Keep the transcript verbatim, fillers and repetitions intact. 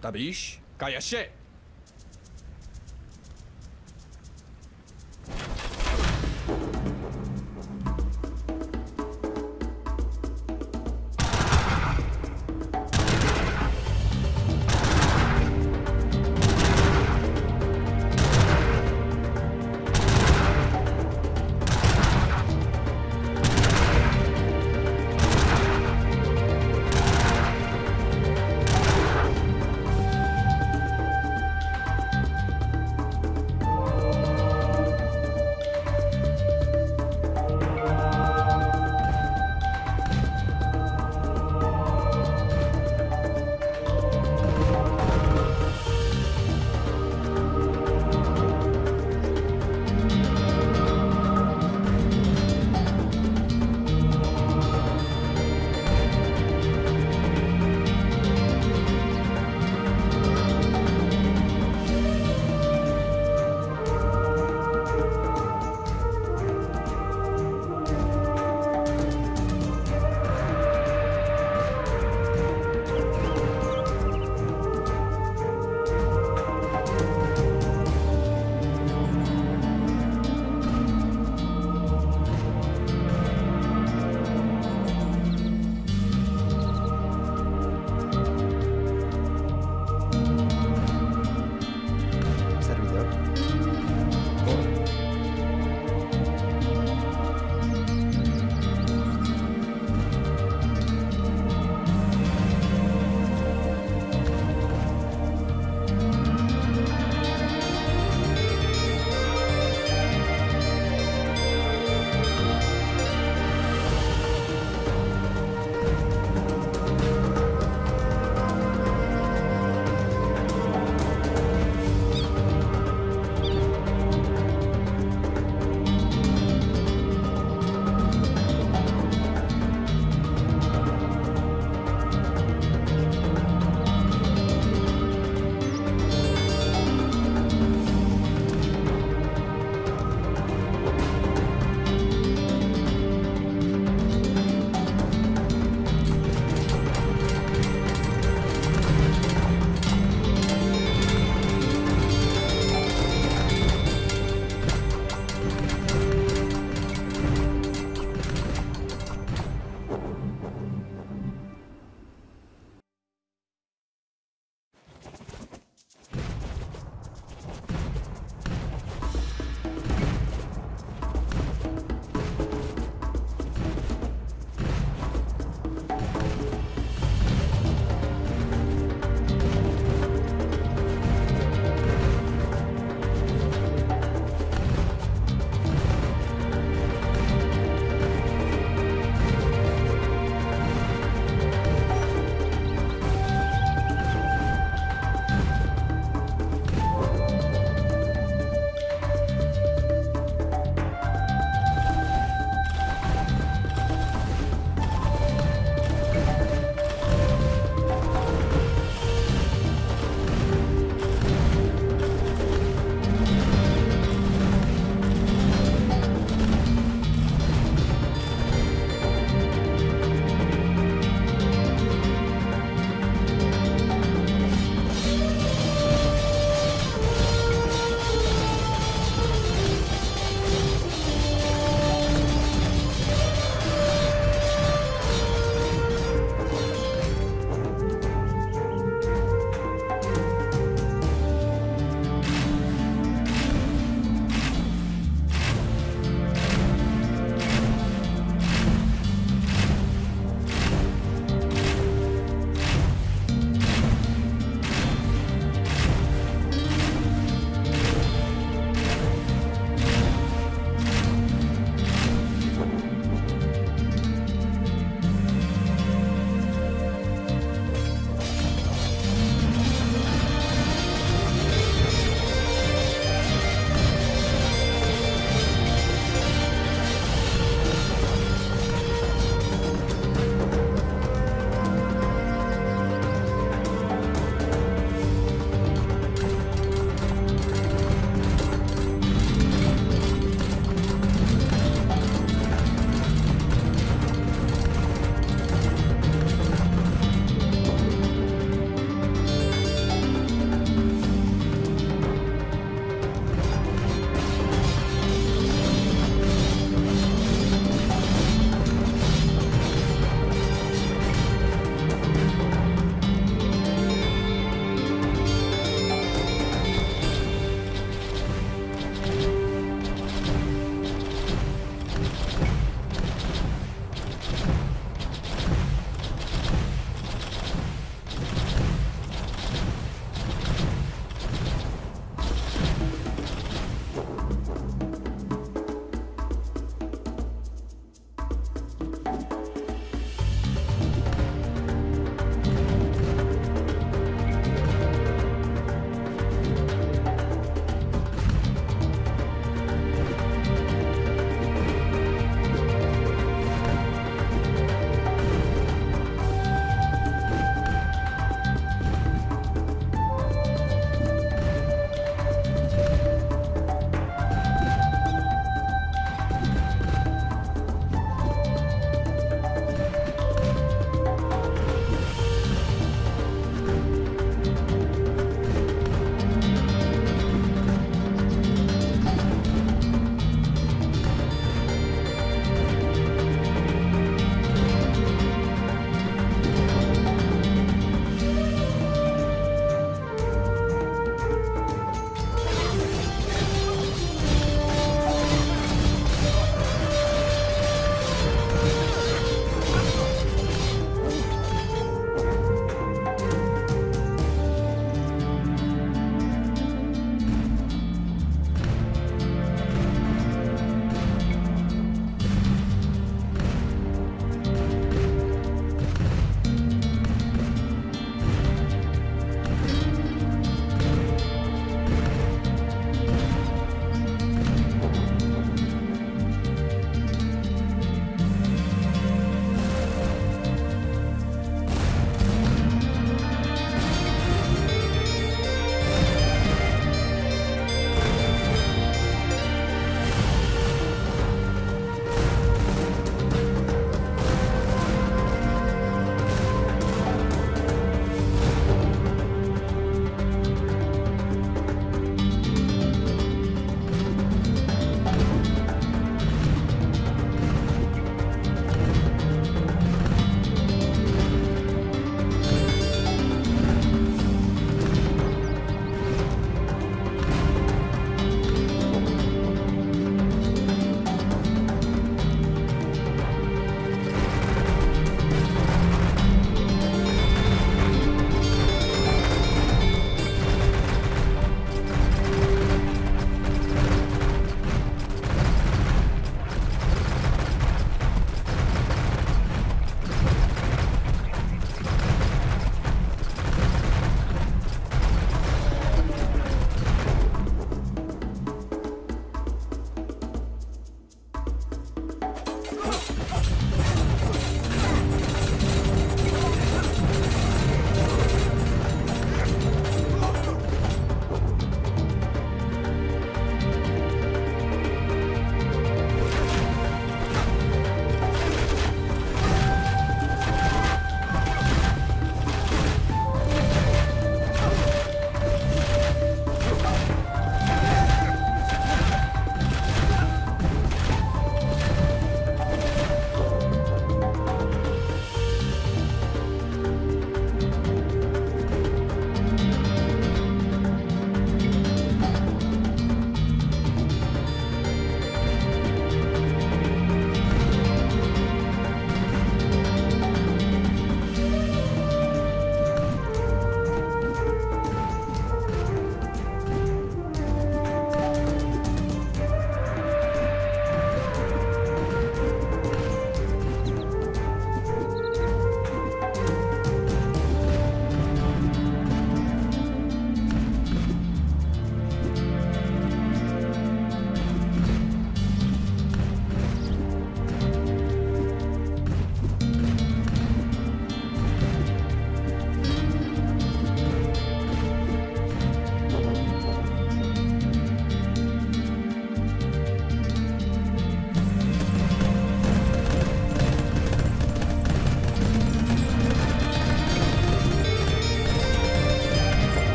Tabish, Kayache.